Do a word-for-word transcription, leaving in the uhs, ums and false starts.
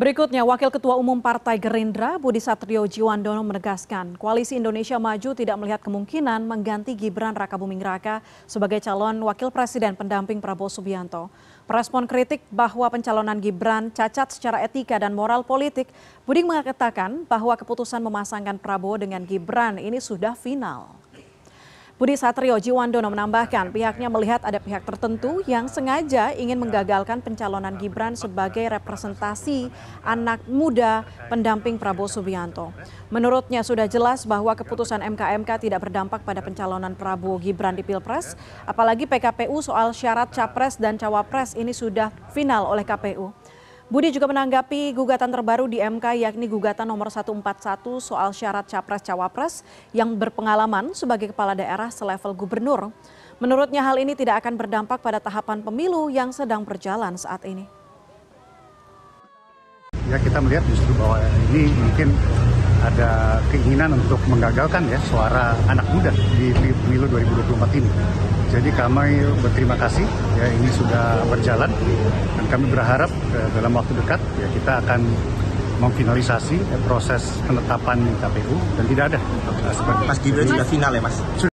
Berikutnya, Wakil Ketua Umum Partai Gerindra, Budisatrio Djiwandono menegaskan, Koalisi Indonesia Maju tidak melihat kemungkinan mengganti Gibran Rakabuming Raka sebagai calon wakil presiden pendamping Prabowo Subianto. Merespon kritik bahwa pencalonan Gibran cacat secara etika dan moral politik, Budi mengatakan bahwa keputusan memasangkan Prabowo dengan Gibran ini sudah final. Budisatrio Djiwandono menambahkan pihaknya melihat ada pihak tertentu yang sengaja ingin menggagalkan pencalonan Gibran sebagai representasi anak muda pendamping Prabowo Subianto. Menurutnya sudah jelas bahwa keputusan M K M K tidak berdampak pada pencalonan Prabowo Gibran di Pilpres, apalagi P K P U soal syarat capres dan cawapres ini sudah final oleh K P U. Budi juga menanggapi gugatan terbaru di M K yakni gugatan nomor satu empat satu soal syarat capres-cawapres yang berpengalaman sebagai kepala daerah selevel gubernur. Menurutnya hal ini tidak akan berdampak pada tahapan pemilu yang sedang berjalan saat ini. Ya, kita melihat justru bahwa ini mungkin ada keinginan untuk menggagalkan ya suara anak muda di pemilu dua ribu dua puluh empat ini. Jadi kami berterima kasih, ya ini sudah berjalan dan kami berharap eh, dalam waktu dekat ya kita akan memfinalisasi eh, proses penetapan K P U dan tidak ada. Mas Gibran sudah final ya Mas?